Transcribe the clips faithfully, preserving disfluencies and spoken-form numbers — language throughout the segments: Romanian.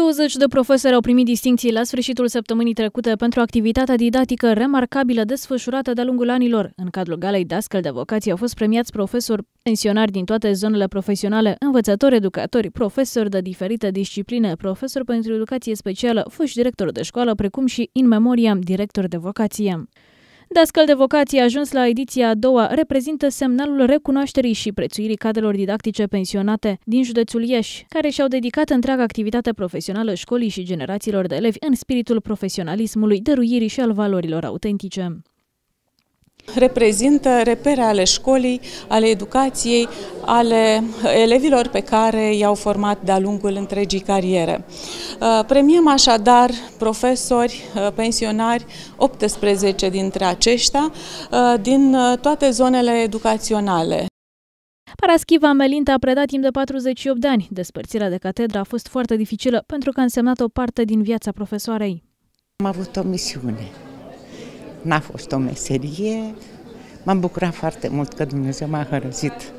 douăzeci de profesori au primit distincții la sfârșitul săptămânii trecute pentru activitatea didactică remarcabilă desfășurată de-a lungul anilor. În cadrul galei dascăl de vocație au fost premiați profesori pensionari din toate zonele profesionale, învățători, educatori, profesori de diferite discipline, profesori pentru educație specială, foști directori de școală, precum și, in memoriam, directori de vocație. Dascăl de vocație, ajuns la ediția a doua, reprezintă semnalul recunoașterii și prețuirii cadrelor didactice pensionate din județul Iași, care și-au dedicat întreaga activitate profesională școlii și generațiilor de elevi în spiritul profesionalismului, dăruirii și al valorilor autentice. Reprezintă repere ale școlii, ale educației, ale elevilor pe care i-au format de-a lungul întregii cariere. Premiem așadar profesori, pensionari, optsprezece dintre aceștia, din toate zonele educaționale. Paraschiva Melinta a predat timp de patruzeci și opt de ani. Despărțirea de catedră a fost foarte dificilă pentru că a însemnat o parte din viața profesoarei. Am avut o misiune. N-a fost o meserie, m-am bucurat foarte mult că Dumnezeu m-a hărăzit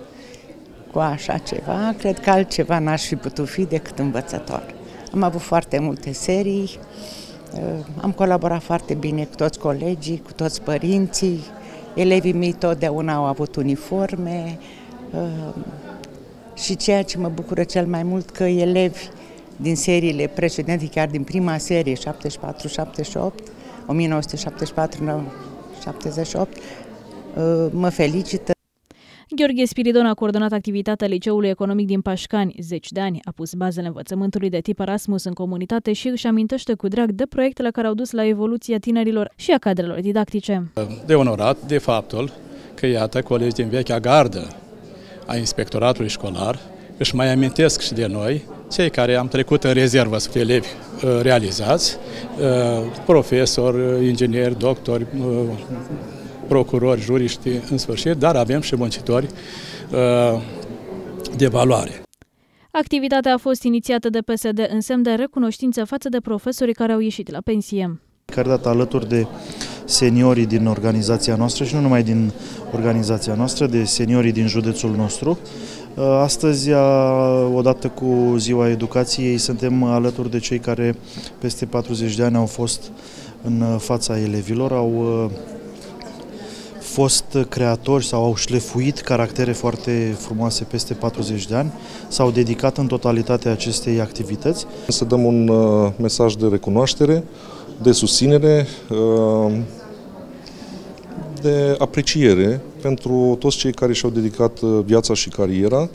cu așa ceva, cred că altceva n-aș fi putut fi decât învățător. Am avut foarte multe serii, am colaborat foarte bine cu toți colegii, cu toți părinții, elevii mei totdeauna au avut uniforme și ceea ce mă bucură cel mai mult că elevi din seriile precedente, chiar din prima serie, șaptezeci și patru șaptezeci și opt, o mie nouă sute șaptezeci și patru șaptezeci și opt, mă felicită. Gheorghe Spiridon a coordonat activitatea Liceului Economic din Pașcani. Zeci de ani a pus bazele învățământului de tip Erasmus în comunitate și își amintește cu drag de proiectele care au dus la evoluția tinerilor și a cadrelor didactice. De onorat de faptul că, iată, colegi din vechea gardă a inspectoratului școlar își mai amintesc și de noi, cei care am trecut în rezervă, sunt elevi realizați, profesori, ingineri, doctori, procurori, juriști, în sfârșit, dar avem și muncitori de valoare. Activitatea a fost inițiată de P S D în semn de recunoștință față de profesorii care au ieșit la pensie. Care dat alături de seniorii din organizația noastră și nu numai din organizația noastră, de seniorii din județul nostru. Astăzi, odată cu Ziua Educației, suntem alături de cei care peste patruzeci de ani au fost în fața elevilor, au fost creatori sau au șlefuit caractere foarte frumoase peste patruzeci de ani, s-au dedicat în totalitate acestei activități. Să dăm un mesaj de recunoaștere, de susținere, de apreciere pentru toți cei care și-au dedicat viața și cariera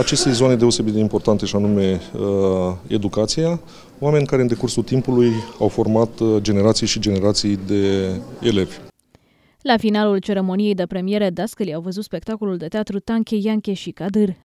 acestei zone deosebit de importante, și anume educația, oameni care în decursul timpului au format generații și generații de elevi. La finalul ceremoniei de premiere, dascălii au văzut spectacolul de teatru Tanche, Yanke și Kadir.